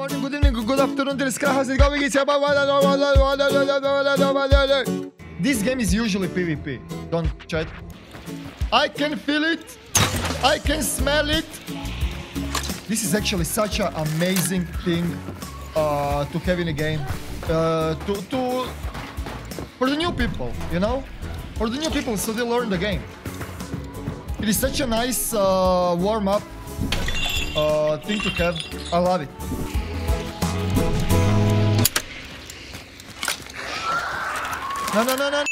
morning, good evening, good afternoon, the sky, how's it going? This game is usually PvP. Don't chat. I can feel it. I can smell it. This is actually such an amazing thing to have in a game. For the new people, you know? For the new people, so they learn the game. It is such a nice warm-up thing to have. I love it. No.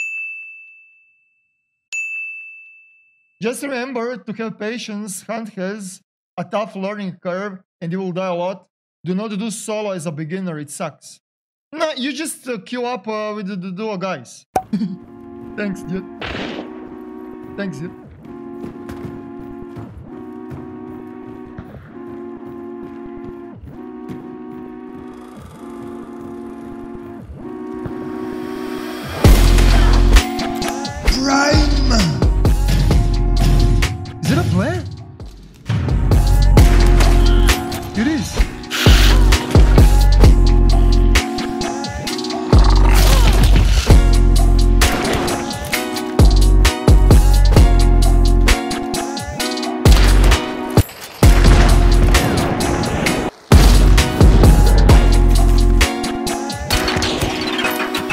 Just remember to have patience. Hunt has a tough learning curve and you will die a lot. Do not do solo as a beginner, it sucks. No, you just queue up with the duo guys. Thanks, dude. Thanks, dude.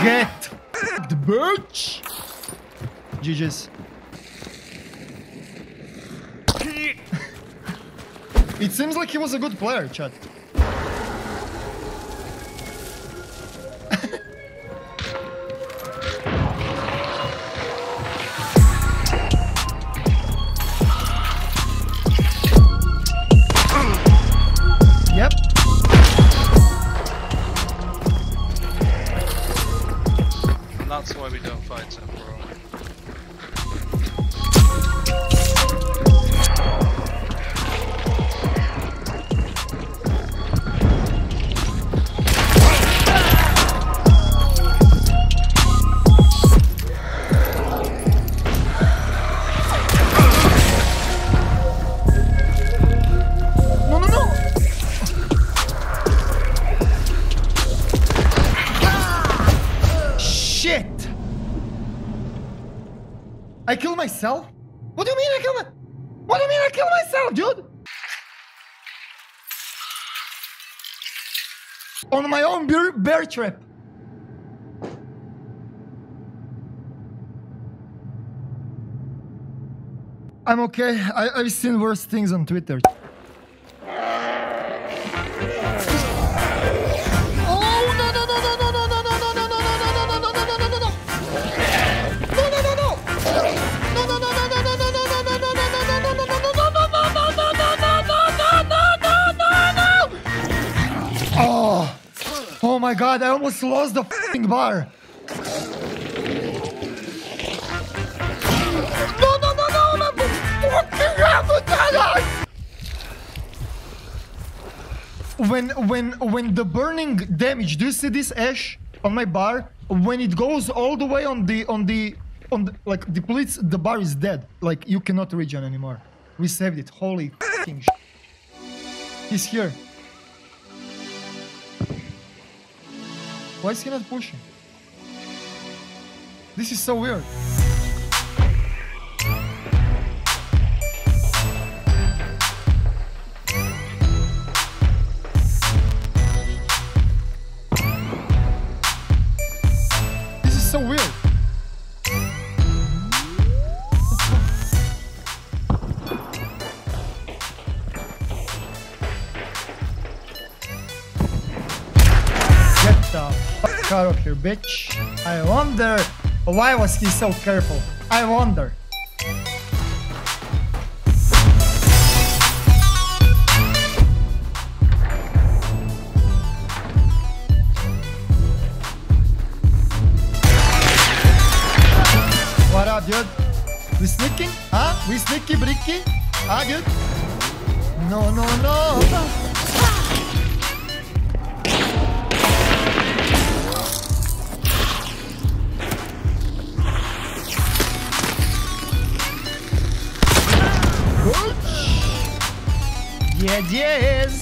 Get the birch. GG's. It seems like he was a good player, Chad. I killed myself? What do you mean I killed myself? What do you mean I killed myself, dude? On my own bear trap. I'm okay. I've seen worse things on Twitter. Oh my god, I almost lost the f***ing bar. No, I'm fucking out. When the burning damage, do you see this ash on my bar? When it goes all the way on the like depletes, the bar is dead. Like you cannot regen anymore. We saved it. Holy f***ing shit. He's here. Why is he not pushing? This is so weird. This is so weird. Out of here, bitch. I wonder why was he so careful. I wonder. What up, dude? We sneaking? Huh? We sneaky bricky? Huh, dude? No. Yeah, yes.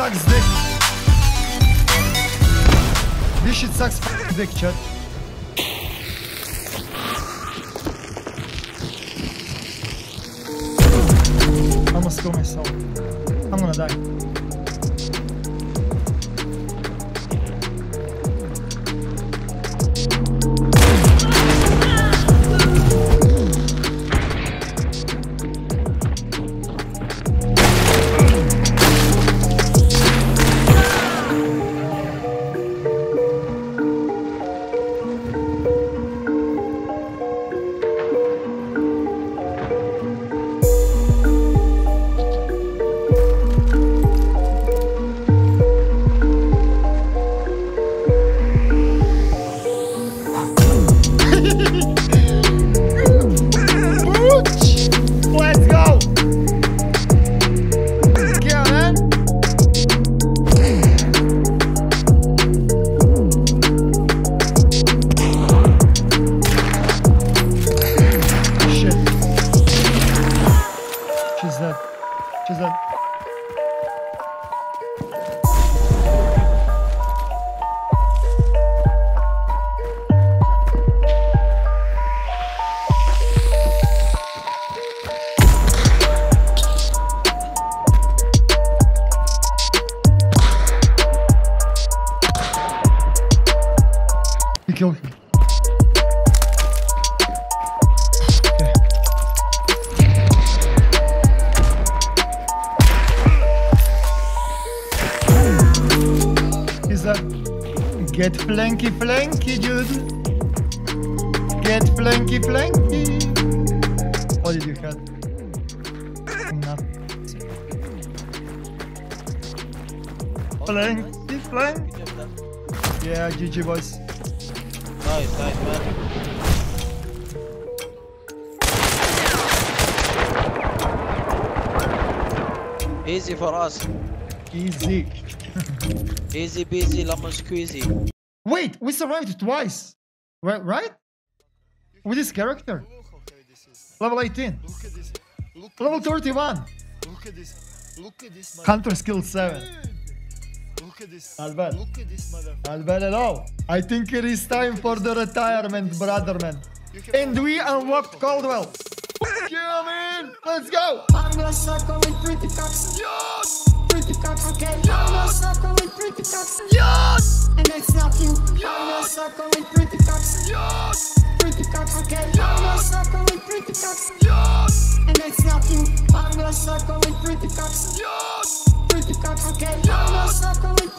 sucks dick. This shit sucks dick, Chad. I must kill myself. I'm gonna die. Kill him. Okay. He's a get flanky flanky, dude. Get flanky flanky. What did you have? Nothing. Flanky flanky. Yeah, GG boys. Nice, nice, man. Easy for us. Easy. Easy, busy, lemon squeezy. Wait, we survived twice. Right? With this character. Level 18. Level 31. Look at this. Look at this. Hunter skill 7. Look at this. Not bad. Look at this, mother. Not bad at all. I think it is time for the retirement, brother man. And we unlocked Caldwell. Kill me! Let's go! I'm gonna suckle with pretty cocks. Yes! Pretty cocks, okay? Yes! I'm gonna suckle with pretty cocks. Yes! And it's not you. Yes! I'm gonna suckle with pretty cocks. Yes! Pretty cocks, okay? Yes! I'm gonna suckle with pretty cocks. Yes! And it's not you. I'm gonna suckle with pretty cocks. Yes! Pretty cocks, okay? Yes! I'm gonna suckle with pretty cocks.